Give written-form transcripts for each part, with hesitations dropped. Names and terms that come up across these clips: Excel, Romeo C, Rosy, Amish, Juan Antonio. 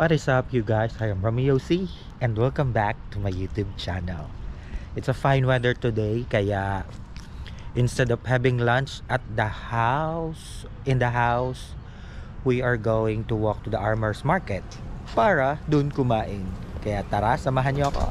What is up, you guys? I am Romeo C and welcome back to my YouTube channel. It's a fine weather today, kaya instead of having lunch at the house, we are going to walk to the Farmers Market para dun kumain. Kaya tara, samahan niyo ako.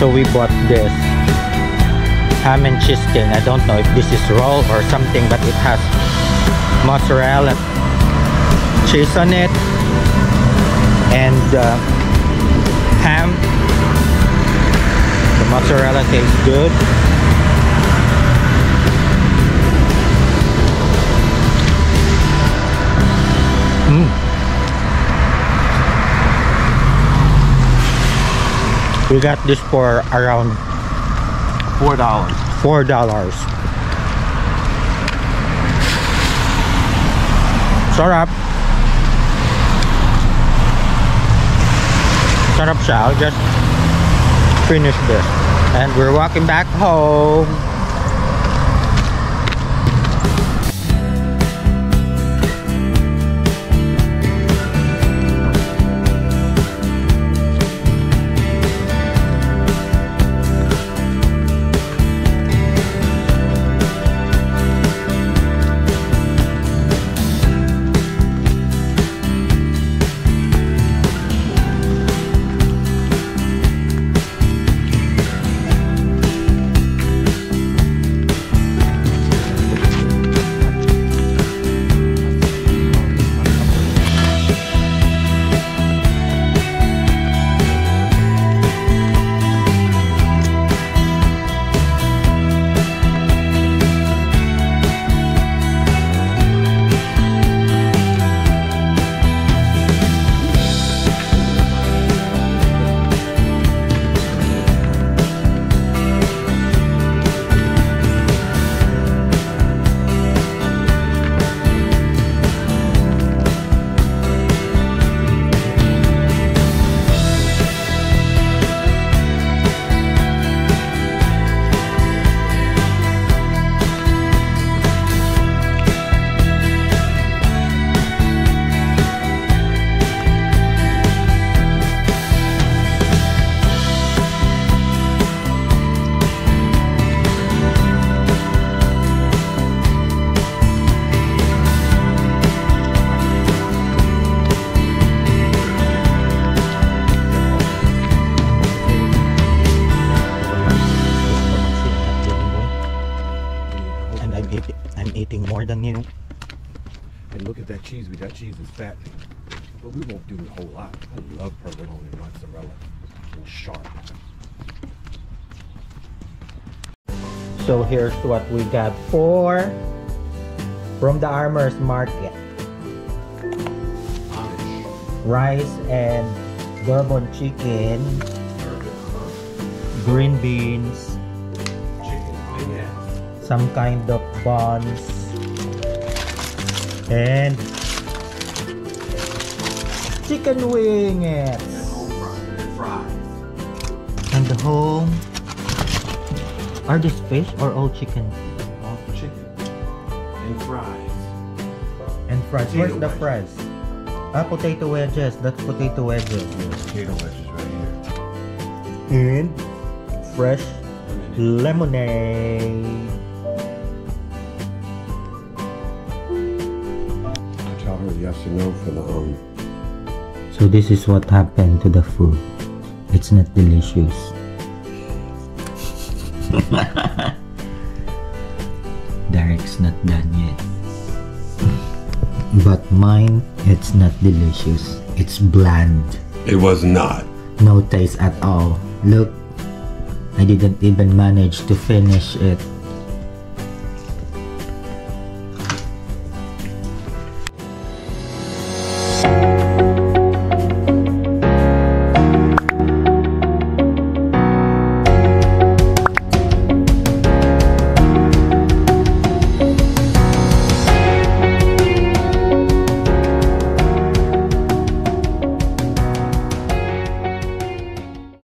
So we bought this ham and cheese thing. I don't know if this is roll or something, but it has mozzarella cheese on it and ham. The mozzarella tastes good. We got this for around $4. Sarap. Sarap siya. I'll just finish this. And we're walking back home. anything more than you. And look at that cheese. That cheese is fattening. But we won't do a whole lot. I love provolone and mozzarella. It's sharp. So here's what we got from the Armor's Market. Amish. Rice and bourbon chicken. Green beans. Some kind of buns. And chicken wings. And fries. And the whole. Are these fish or all chicken? All chicken. And fries. And fries. Potato. Where's the fries? Ah, potato wedges. That's potato wedges. There's potato wedges right here. And fresh lemonade. I tell her yes and no for the home. So this is what happened to the food. It's not delicious. Derek's not done yet, but mine, it's not delicious. It's bland. It was not. No taste at all. Look, I didn't even manage to finish it.